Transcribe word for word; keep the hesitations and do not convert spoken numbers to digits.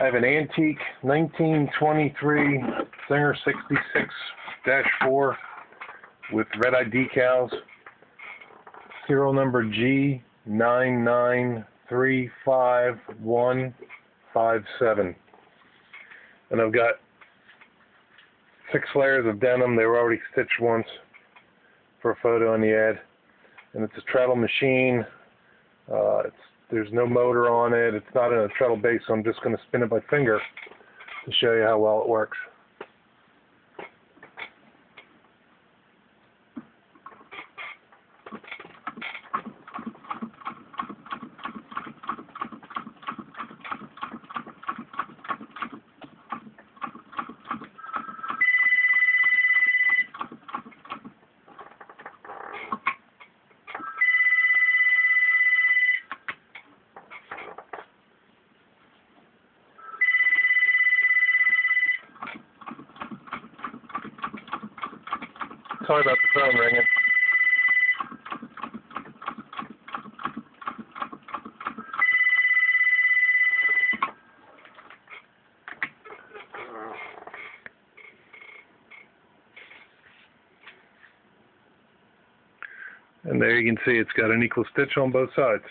I have an antique nineteen twenty-three Singer sixty-six four with red-eye decals, serial number G nine nine three five one five seven. And I've got six layers of denim. They were already stitched once for a photo in the ad. And it's a treadle machine. Uh, it's There's no motor on it. It's not in a treadle base, so I'm just going to spin it by finger to show you how well it works. Sorry about the phone ringing. And there you can see it's got an equal stitch on both sides.